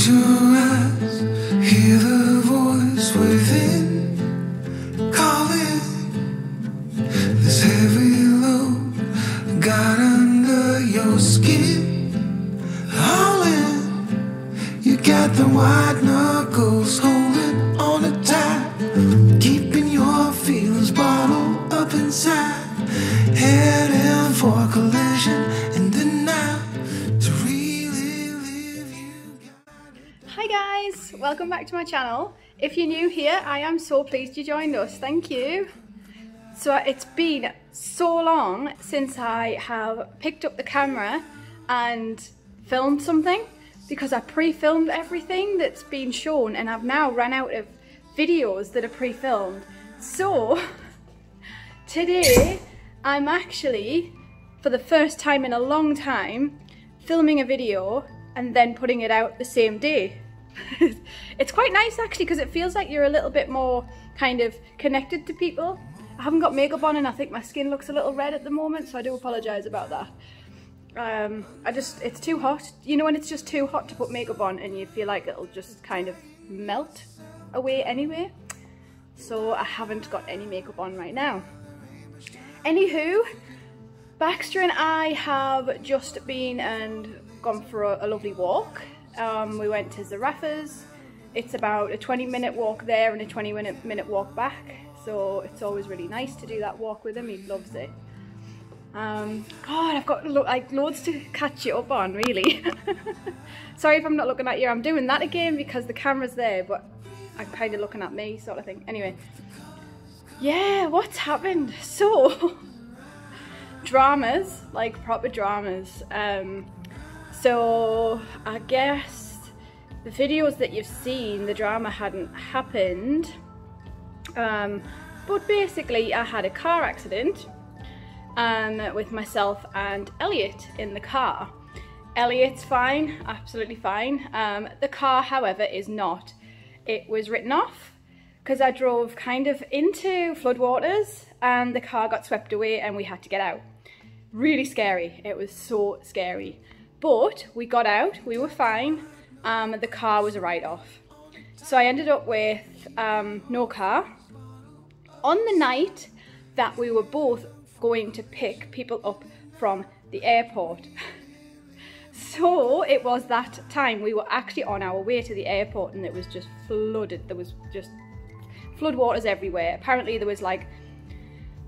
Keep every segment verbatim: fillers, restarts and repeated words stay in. Close your eyes, hear the voice within, calling. This heavy load got under your skin, all in. You got the wide knuckles holding on a tight, keeping your feelings bottled up inside, heading for collision. Welcome back to my channel. If you're new here, I am so pleased you joined us. Thank you. So it's been so long since I have picked up the camera and filmed something, because I pre-filmed everything that's been shown and I've now run out of videos that are pre-filmed. So today I'm actually, for the first time in a long time, filming a video and then putting it out the same day. It's quite nice actually, because it feels like you're a little bit more kind of connected to people. I haven't got makeup on and I think my skin looks a little red at the moment, so I do apologise about that. Um, I just, it's too hot. You know when it's just too hot to put makeup on and you feel like it'll just kind of melt away anyway? So I haven't got any makeup on right now. Anywho, Baxter and I have just been and gone for a, a lovely walk. Um, we went to Zarafa's. It's about a twenty minute walk there and a twenty minute walk back, so it's always really nice to do that walk with him. He loves it. Um, God, I've got lo like loads to catch you up on, really. Sorry if I'm not looking at you. I'm doing that again because the camera's there, but I'm kind of looking at me, sort of thing. Anyway, yeah, what's happened? So, dramas, like proper dramas. Um, So I guess the videos that you've seen, the drama hadn't happened, um, but basically I had a car accident um, with myself and Elliot in the car. Elliot's fine, absolutely fine. Um, the car, however, is not. It was written off because I drove kind of into floodwaters and the car got swept away and we had to get out. Really scary. It was so scary. But we got out, we were fine, um, the car was a write-off. So I ended up with um, no car. On the night that we were both going to pick people up from the airport. So it was that time, we were actually on our way to the airport and it was just flooded. There was just flood waters everywhere. Apparently there was like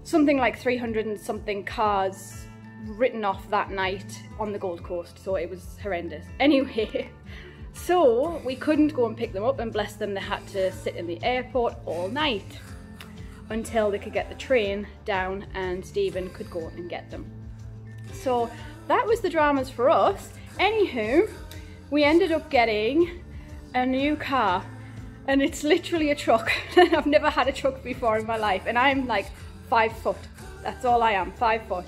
something like three hundred and something cars written off that night on the Gold Coast, so it was horrendous. Anyway, so we couldn't go and pick them up, and bless them, they had to sit in the airport all night until they could get the train down and Stephen could go and get them. So that was the dramas for us. Anywho, we ended up getting a new car and it's literally a truck. I've never had a truck before in my life, and I'm like five foot, that's all I am, five foot.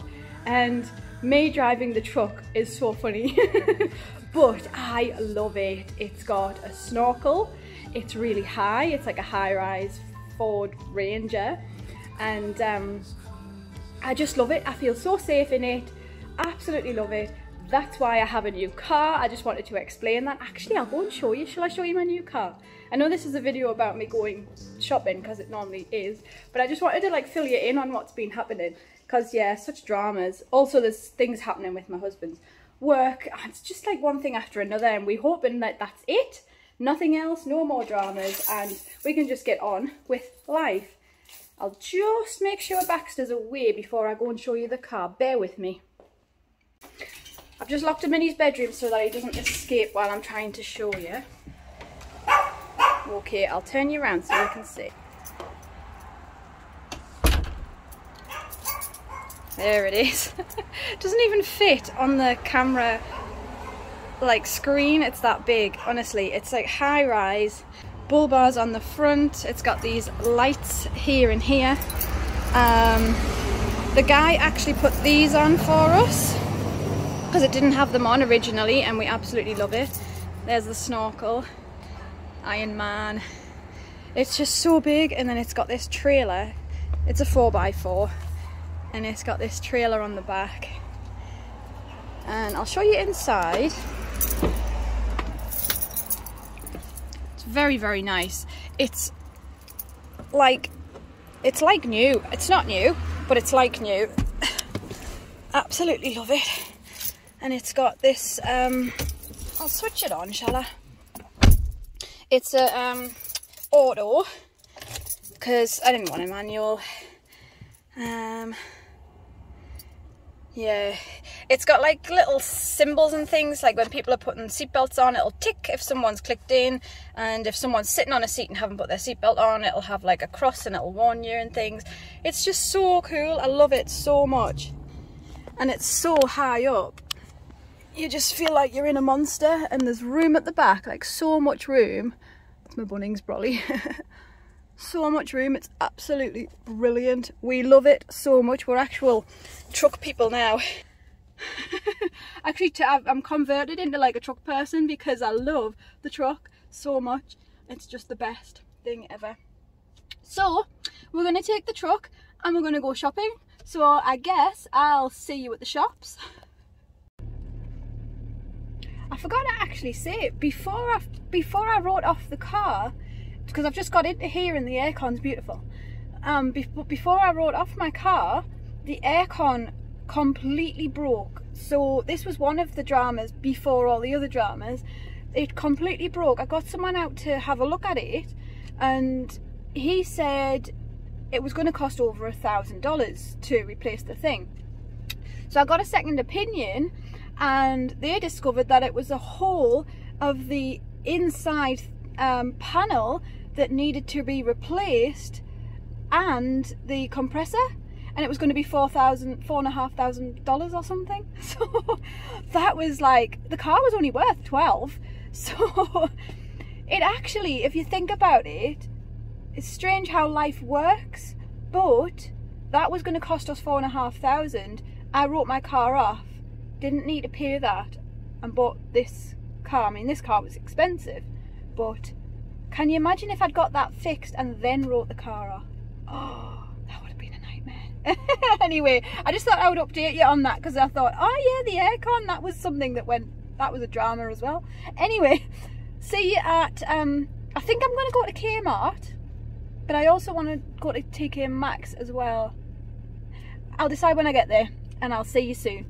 And me driving the truck is so funny. But I love it. It's got a snorkel, it's really high, it's like a high-rise Ford Ranger, and um, I just love it. I feel so safe in it, absolutely love it. That's why I have a new car. I just wanted to explain that. Actually, I'll go and show you. Shall I show you my new car? I know this is a video about me going shopping, because it normally is, but I just wanted to like fill you in on what's been happening. Because yeah, such dramas. Also, there's things happening with my husband's work. It's just like one thing after another, and we're hoping that that's it. Nothing else, no more dramas, and we can just get on with life. I'll just make sure Baxter's away before I go and show you the car. Bear with me. I've just locked him in his bedroom so that he doesn't escape while I'm trying to show you. Okay, I'll turn you around so you can see. There it is. It doesn't even fit on the camera like screen, it's that big. Honestly, it's like high rise, bull bars on the front, it's got these lights here and here. Um, the guy actually put these on for us because it didn't have them on originally, and we absolutely love it. There's the snorkel, Iron Man. It's just so big, and then it's got this trailer. It's a four by four. And it's got this trailer on the back, and I'll show you inside. very, very nice. It's like, it's like new. It's not new, but it's like new. Absolutely love it. And it's got this, um, I'll switch it on, shall I? It's a um, auto, because I didn't want a manual. Um, yeah, it's got like little symbols and things, like when people are putting seatbelts on, it'll tick if someone's clicked in, and if someone's sitting on a seat and haven't put their seatbelt on, it'll have like a cross and it'll warn you and things. It's just so cool. I love it so much. And it's so high up, you just feel like you're in a monster, and there's room at the back, like so much room. It's my Bunnings brolly. So much room. It's absolutely brilliant. We love it so much. We're actual truck people now. Actually, I'm converted into like a truck person because I love the truck so much. It's just the best thing ever. So we're going to take the truck and we're going to go shopping. So I guess I'll see you at the shops. I forgot to actually say it before I, before I wrote off the car, because I've just got into here and the aircon's beautiful. Um, be before I rode off my car, the aircon completely broke. So this was one of the dramas before all the other dramas. It completely broke. I got someone out to have a look at it, and he said it was going to cost over a thousand dollars to replace the thing. So I got a second opinion, and they discovered that it was a hole of the inside Um, panel that needed to be replaced, and the compressor, and it was going to be four thousand four and a half thousand dollars or something. So that was like, the car was only worth twelve. So it actually, if you think about it, it's strange how life works, but that was going to cost us four and a half thousand. I wrote my car off, didn't need to pay that, and bought this car. I mean, this car was expensive. But can you imagine if I'd got that fixed and then wrote the car off? Oh, that would have been a nightmare. Anyway, I just thought I would update you on that, because I thought, oh yeah, the aircon, that was something that went, that was a drama as well. Anyway, see you at, um, I think I'm going to go to Kmart, but I also want to go to T K Maxx as well. I'll decide when I get there, and I'll see you soon.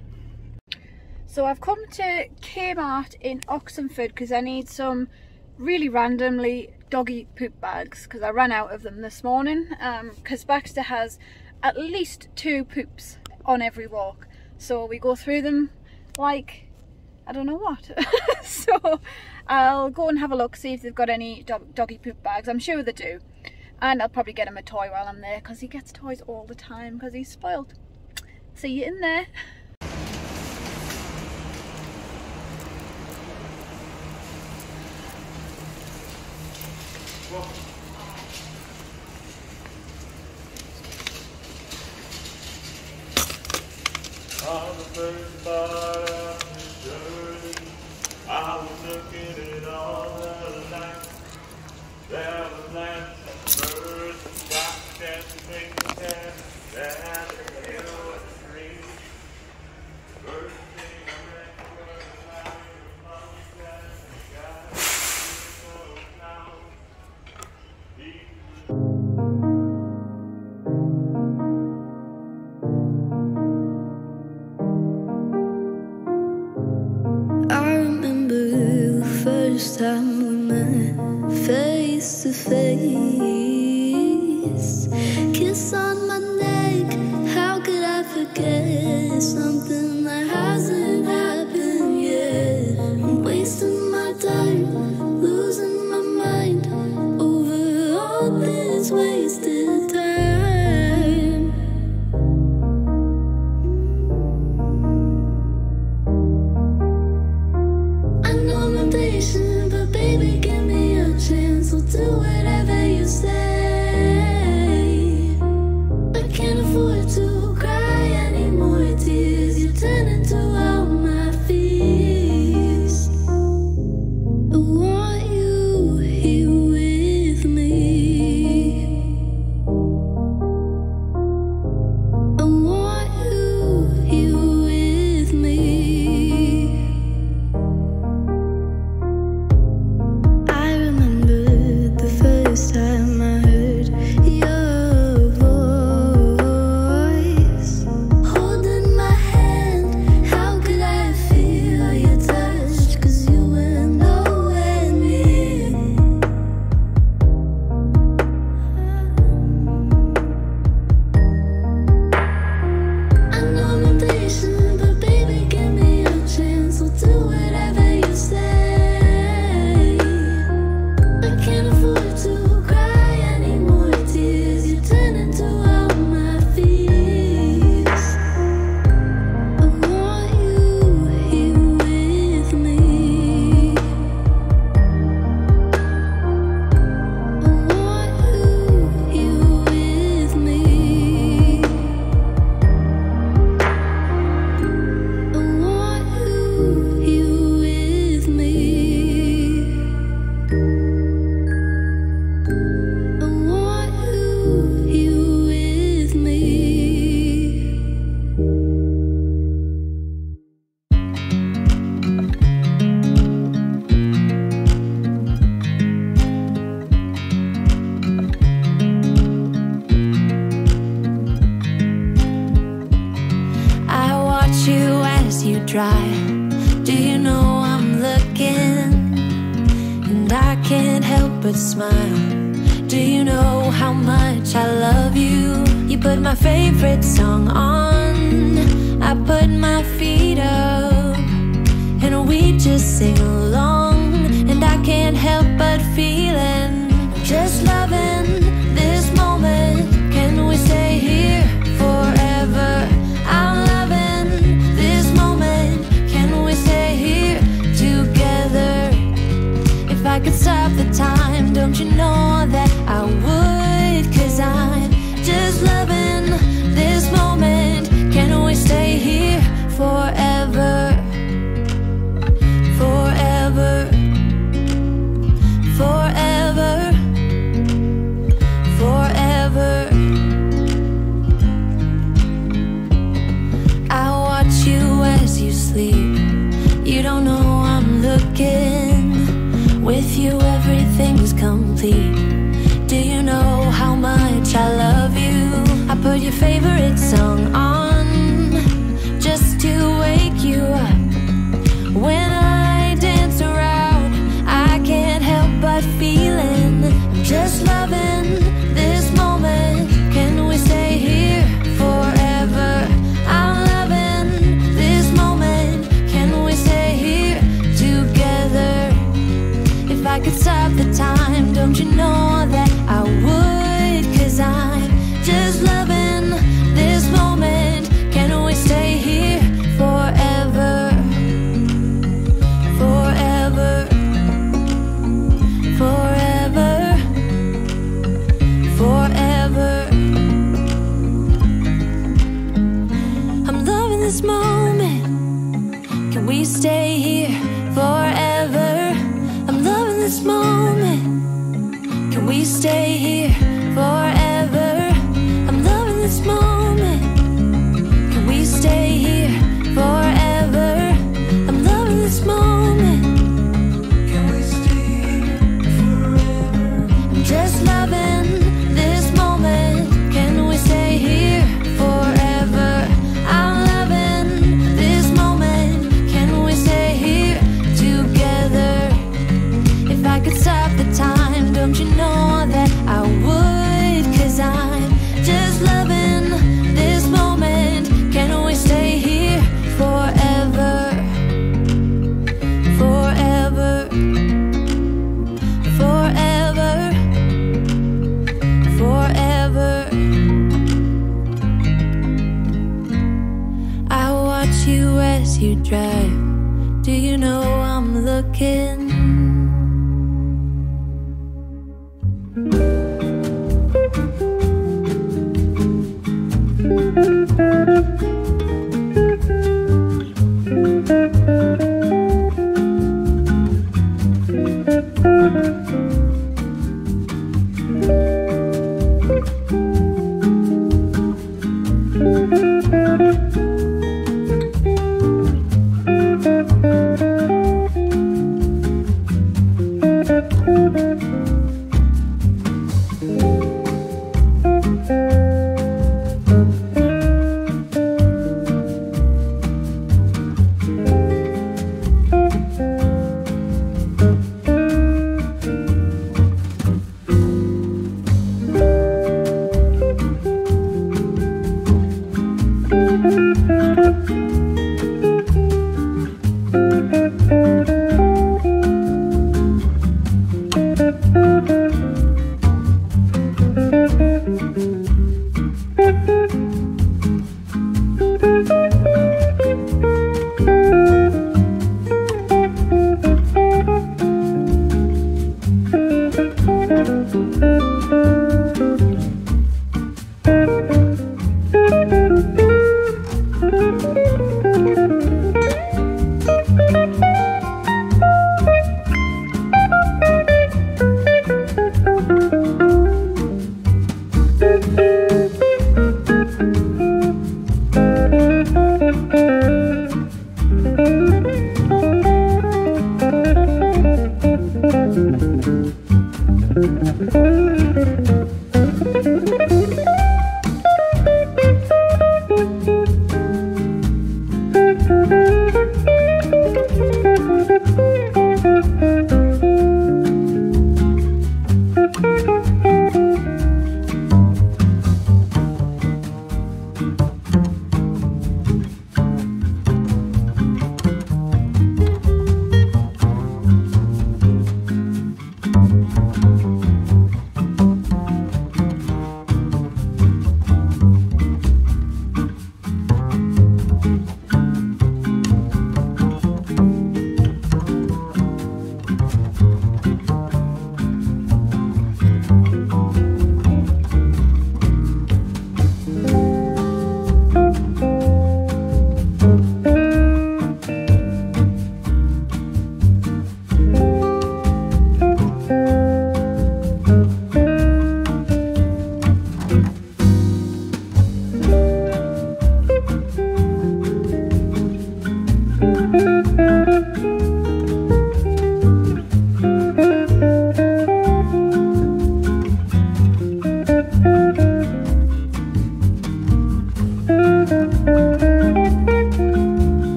So I've come to Kmart in Oxenford because I need some really randomly doggy poop bags, because I ran out of them this morning, because um, Baxter has at least two poops on every walk, so we go through them like I don't know what. So I'll go and have a look, see if they've got any dog doggy poop bags. I'm sure they do, and I'll probably get him a toy while I'm there, because he gets toys all the time because he's spoiled. See you in there. On the first part of this journey, I was looking at all the lights. There was lights and birds and rocks and things and there had a hill and a tree. First thing I recognized, I was looking at the sky. First time we met, face to face, kiss on my neck, how could I forget something that hasn't happened yet? I'm wasting my time, losing my mind, over all this wasted time. I know I'm impatient, but baby, give me a chance. I'll do whatever you say. dry. Do you know I'm looking? And I can't help but smile. Do you know how much I love you? You put my favorite song on, I put my feet up, and we just sing along. And I can't help but feeling, just loving this moment. Can we stay here forever? I'm loving this moment. Can we stay here together? If I could stop the time, don't you know that I would? 'Cause I'm just loving this moment. Can we stay here forever? Forever. Forever. Forever. I watch you as you sleep. You don't know I'm looking. With you everything's complete. Do you know how much I love you? I put your favorite song on just to wake you up. When I dance around, I can't help but feeling just loving this moment. Can we stay here forever? I'm loving this moment. Can we stay here together? If I could stop the time, don't you know that I would? 'Cause I'm just loving this moment. Can we stay here forever? Forever. Forever. Forever. I'm loving this moment. Can we stay here forever? I'm loving this moment. Can we stay here forever? I'm loving this moment. Can we stay here forever? I'm loving this moment. Can we stay here forever? I'm just loving this moment. Can we stay here forever? I'm loving this moment. Can we stay here together? If I could stop the time, don't you know that I would? 'Cause I'm just loving this moment. Can we stay here forever? Forever. Forever. Forever. I watch you as you drive. Do you know I'm looking? Thank you.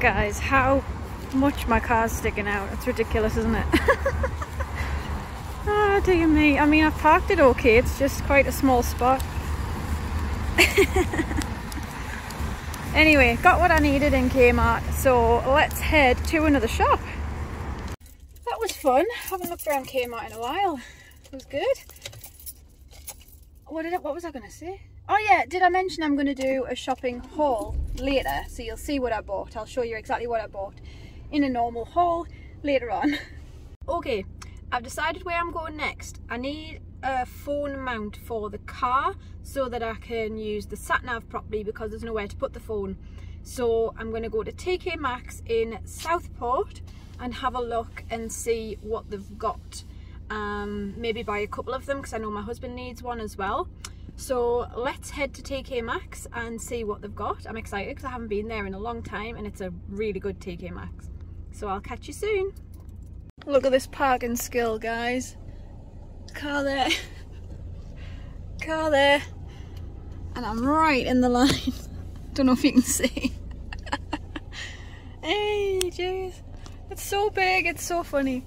guys, how much my car's sticking out. It's ridiculous, isn't it? Ah, dear me. I mean, I've parked it okay, it's just quite a small spot. Anyway, got what I needed in Kmart, so let's head to another shop. That was fun. Haven't looked around Kmart in a while. It was good. What did I, what was I going to say? Oh yeah, did I mention I'm going to do a shopping haul later? So you'll see what I bought. I'll show you exactly what I bought in a normal haul later on. Okay, I've decided where I'm going next. I need a phone mount for the car so that I can use the sat nav properly because there's nowhere to put the phone. So I'm going to go to T K Maxx in Southport and have a look and see what they've got. Um, maybe buy a couple of them because I know my husband needs one as well. So let's head to T K Maxx and see what they've got. I'm excited because I haven't been there in a long time and it's a really good T K Maxx. So I'll catch you soon. Look at this parking skill, guys. Car there, car there, and I'm right in the line. Don't know if you can see. Hey, jeez. It's so big, it's so funny.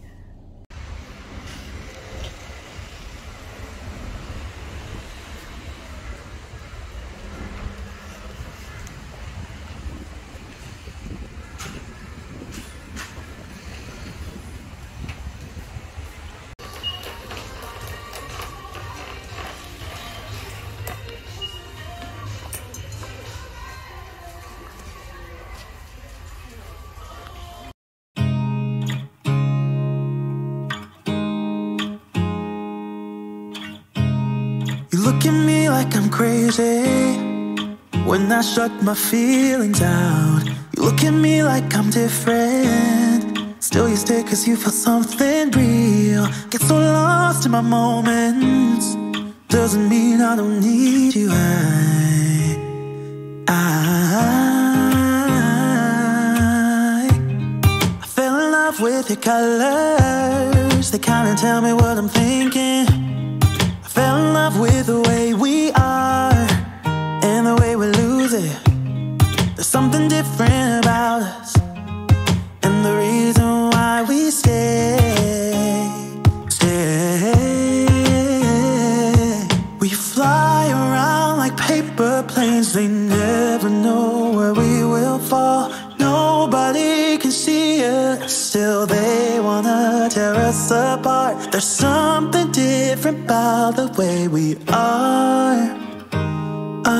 Look at me like I'm crazy when I shut my feelings out. You look at me like I'm different, still you stay cause you feel something real. Get so lost in my moments, doesn't mean I don't need you. I, I, I fell in love with your colors, they kinda tell me what I'm thinking. Fell in love with the way we are and the way we lose it. There's something different about us and the reason why we stay, stay. We fly around like paper planes, they never know where we will fall. Nobody can see us, still they wanna tear us apart. There's something different about the way we are, are,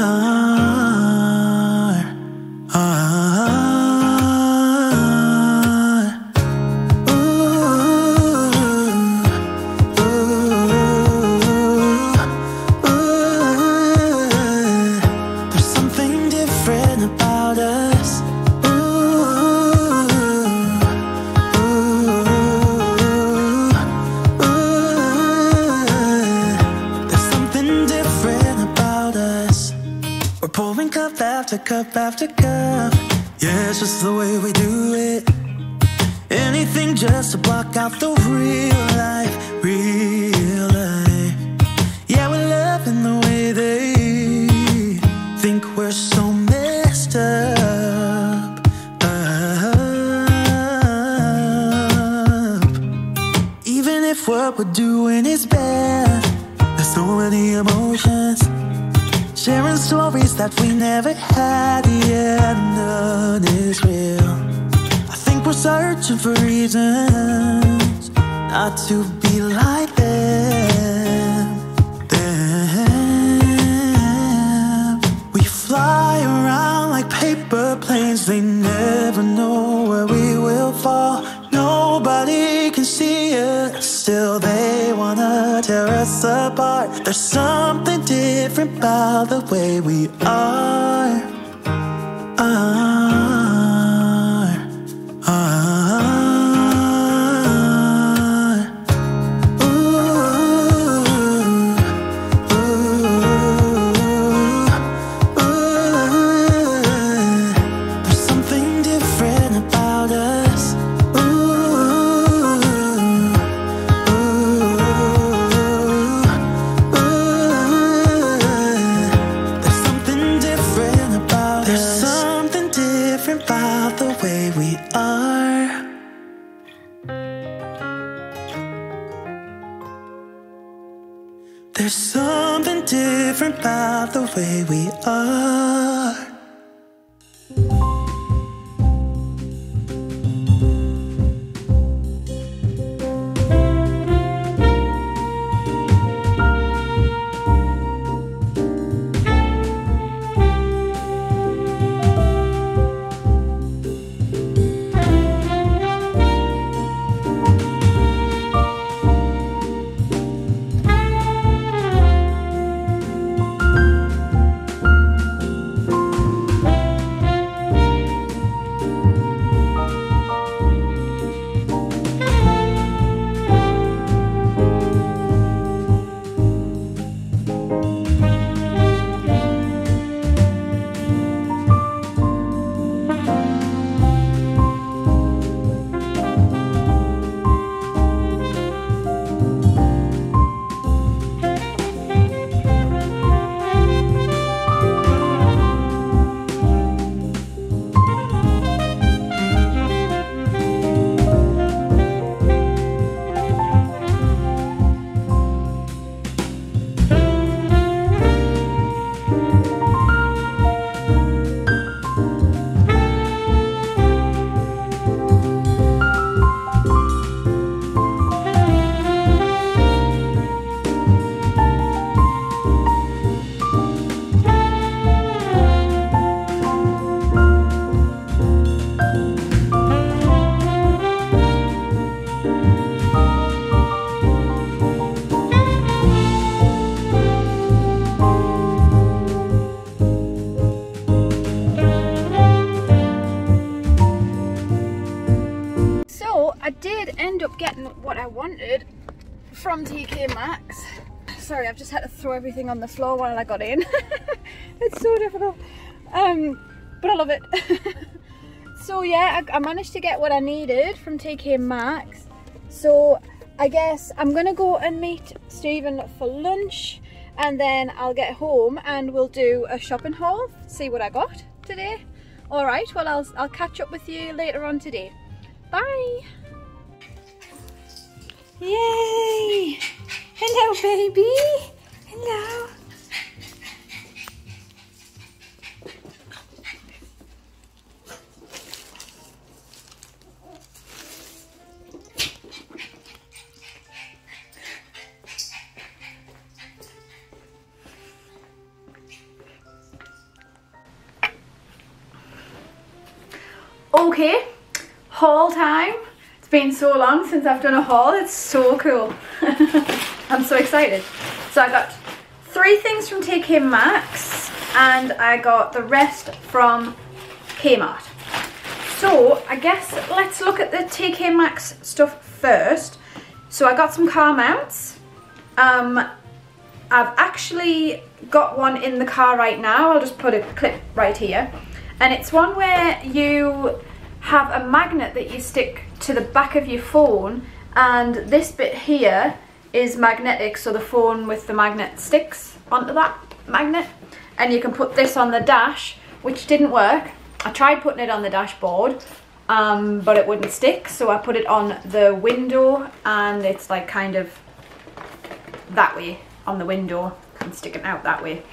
are. Ooh, ooh, ooh. There's something different about us. Cup after cup, yeah, it's just the way we do it. Anything just to block out the real life, real life. Yeah, we're loving the way they think we're so messed up, up. Even if what we're doing is bad, there's so many emotions. Sharing stories that we never had, yeah, none is real. I think we're searching for reasons not to be like them, them. We fly around like paper planes, they never know where we will fall. Nobody can see us, still they wanna tear us apart. There's something different about the way we are, are, are. Ooh, ooh, ooh, ooh. There's something different about us. way we are. There's something different about the way we are. From T K Maxx. Sorry, I've just had to throw everything on the floor while I got in. It's so difficult, um, but I love it. So yeah, I, I managed to get what I needed from T K Maxx. So I guess I'm gonna go and meet Stephen for lunch, and then I'll get home and we'll do a shopping haul, see what I got today. All right, well I'll, I'll catch up with you later on today. Bye. Yay! Hello, baby! Hello! Okay, haul time. It's been so long since I've done a haul. It's so cool. I'm so excited. So I got three things from T K Maxx and I got the rest from Kmart. So I guess let's look at the T K Maxx stuff first. So I got some car mounts. Um, I've actually got one in the car right now. I'll just put a clip right here. And it's one where you have a magnet that you stick to the back of your phone, and this bit here is magnetic, so the phone with the magnet sticks onto that magnet, and you can put this on the dash, which didn't work. I tried putting it on the dashboard, um, but it wouldn't stick, so I put it on the window, and it's like kind of that way on the window and sticking out that way.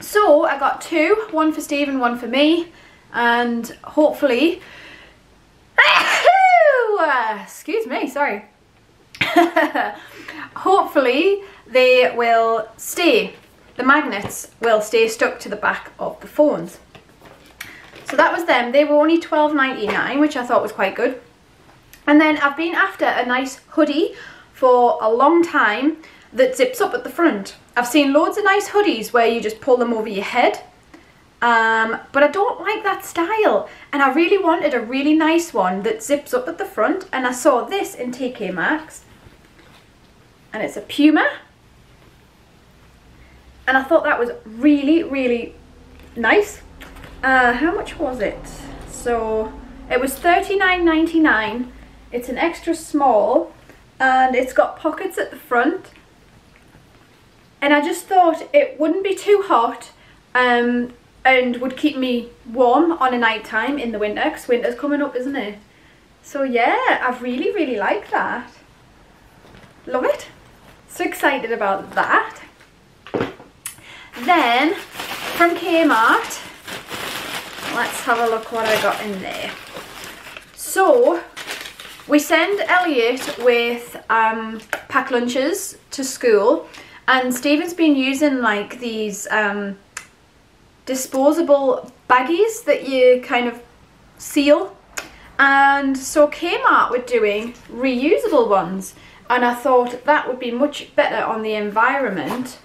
So I got two, one for Steve and one for me, and hopefully excuse me, sorry. Hopefully they will stay, the magnets will stay stuck to the back of the phones. So that was them. They were only twelve ninety-nine, which I thought was quite good. And then I've been after a nice hoodie for a long time that zips up at the front. I've seen loads of nice hoodies where you just pull them over your head, um but I don't like that style, and I really wanted a really nice one that zips up at the front, and I saw this in T K Maxx, and it's a Puma, and I thought that was really really nice. Uh how much was it? So it was thirty-nine ninety-nine. It's an extra small, and it's got pockets at the front, and I just thought it wouldn't be too hot, um and would keep me warm on a night time in the winter, because winter's coming up, isn't it? So yeah, I've really, really liked that. Love it. So excited about that. Then from Kmart, let's have a look what I got in there. So we send Elliot with um, packed lunches to school, and Stephen's been using like these um, disposable baggies that you kind of seal. And so Kmart were doing reusable ones, and I thought that would be much better on the environment.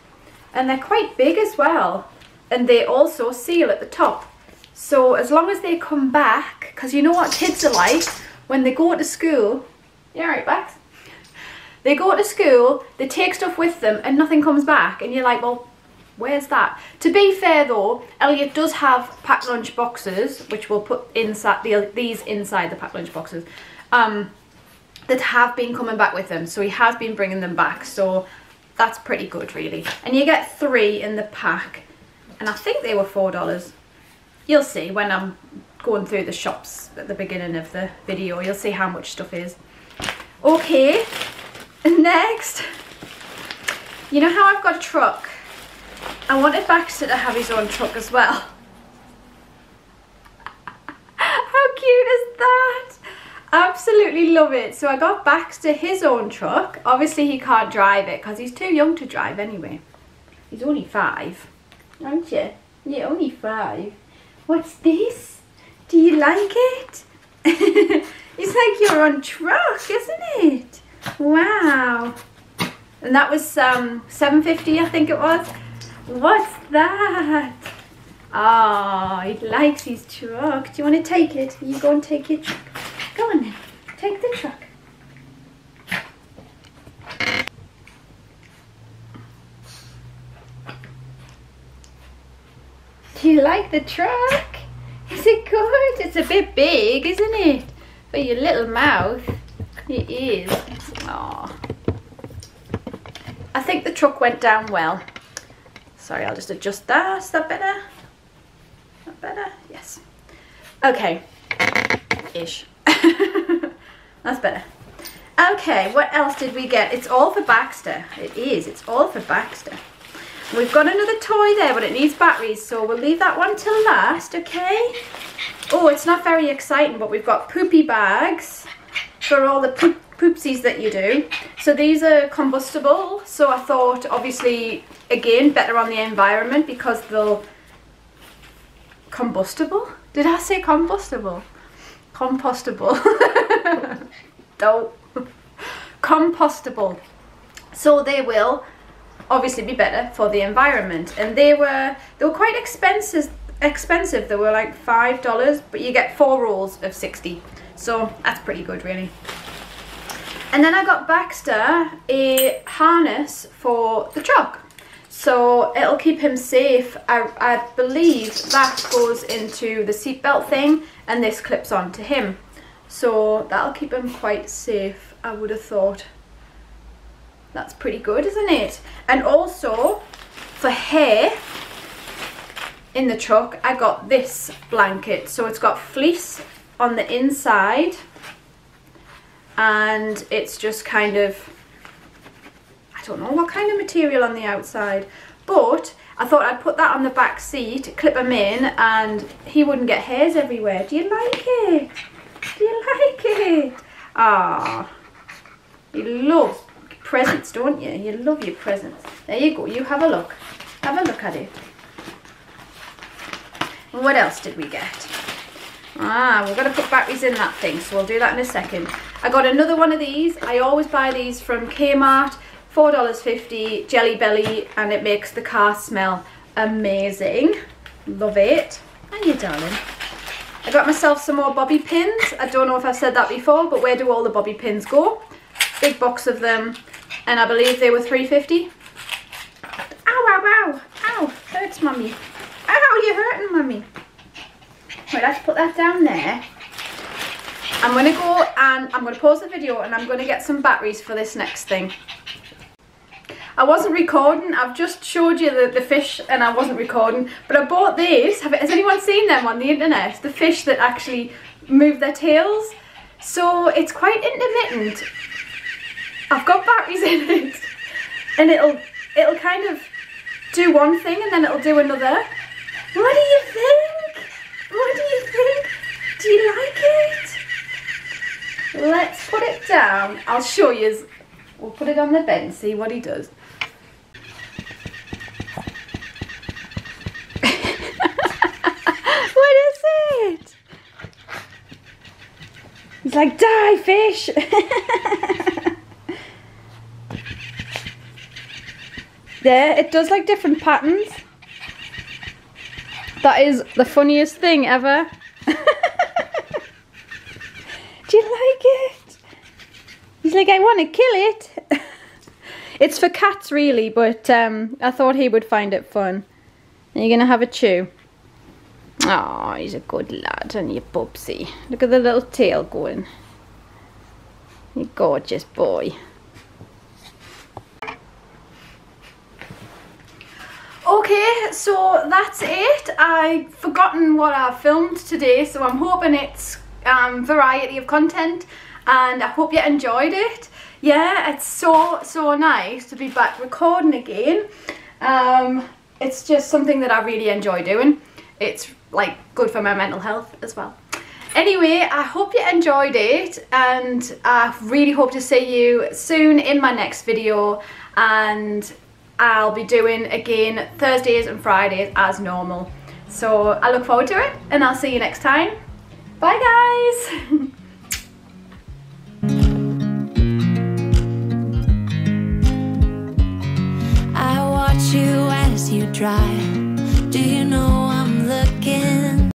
And they're quite big as well, and they also seal at the top. So as long as they come back, because you know what kids are like, when they go to school, you alright Bax? They go to school, they take stuff with them and nothing comes back, and you're like, well, where's that? To be fair though, Elliot does have packed lunch boxes, which we'll put inside the, these inside the packed lunch boxes, um, that have been coming back with them, so he has been bringing them back, so that's pretty good really. And you get three in the pack, and I think they were four dollars. You'll see when I'm going through the shops at the beginning of the video, you'll see how much stuff is. Okay, next, you know how I've got a truck? I wanted Baxter to have his own truck as well. How cute is that? Absolutely love it. So I got Baxter his own truck. Obviously he can't drive it because he's too young to drive anyway. He's only five, aren't you? You're only five. What's this? Do you like it? It's like your own truck, isn't it? Wow. And that was um, seven fifty, I think it was. What's that? Oh, he likes his truck. Do you want to take it? You go and take your truck. Go on then. Take the truck. Do you like the truck? Is it good? It's a bit big, isn't it? For your little mouth. It is. Aww. I think the truck went down well. Sorry, I'll just adjust that. Is that better? Is that better? Yes. Okay. Ish. That's better. Okay, what else did we get? It's all for Baxter. It is. It's all for Baxter. We've got another toy there, but it needs batteries, so we'll leave that one till last, okay? Oh, it's not very exciting, but we've got poopy bags for all the poop poopsies that you do. So these are combustible, so I thought, obviously, again, better on the environment because they'll... Combustible? Did I say combustible? Compostable. Dope. Compostable. So they will... obviously be better for the environment, and they were they were quite expensive expensive they were like five dollars, but you get four rolls of sixty, so that's pretty good really. And then I got Baxter a harness for the truck, so it'll keep him safe. I, I believe that goes into the seatbelt thing and this clips on to him, so that'll keep him quite safe, I would have thought. That's pretty good, isn't it? And also, for hair in the truck, I got this blanket. So it's got fleece on the inside, and it's just kind of, I don't know what kind of material on the outside. But I thought I'd put that on the back seat, clip him in, and he wouldn't get hairs everywhere. Do you like it? Do you like it? Ah, he loves it. Presents, don't you? You love your presents. There you go. You have a look. Have a look at it. What else did we get? Ah, we're going to put batteries in that thing, so we'll do that in a second. I got another one of these. I always buy these from Kmart. four dollars fifty, Jelly Belly, and it makes the car smell amazing. Love it. And you, darling. I got myself some more bobby pins. I don't know if I've said that before, but where do all the bobby pins go? Big box of them, and I believe they were three fifty. Ow, ow, ow, ow, hurts mummy. Ow, you're hurting mummy. Right, let's put that down there. I'm gonna go and I'm gonna pause the video and I'm gonna get some batteries for this next thing. I wasn't recording. I've just showed you the, the fish and I wasn't recording. But I bought these. Have, has anyone seen them on the internet? The fish that actually move their tails. So it's quite intermittent. I've got batteries in it. And it'll, it'll kind of do one thing and then it'll do another. What do you think? What do you think? Do you like it? Let's put it down. I'll show you. We'll put it on the bed and see what he does. What is it? He's like, die, fish. There, it does like different patterns. That is the funniest thing ever. Do you like it? He's like, I want to kill it. It's for cats really, but um, I thought he would find it fun. And you're going to have a chew. Oh, he's a good lad, and you Bubsy. Look at the little tail going. You gorgeous boy. Okay, so that's it. I've forgotten what I filmed today, so I'm hoping it's um, variety of content, and I hope you enjoyed it. Yeah, it's so, so nice to be back recording again. Um, it's just something that I really enjoy doing. It's like good for my mental health as well. Anyway, I hope you enjoyed it, and I really hope to see you soon in my next video, and I'll be doing again Thursdays and Fridays as normal. So I look forward to it, and I'll see you next time. Bye guys. I watch you as you drive. Do you know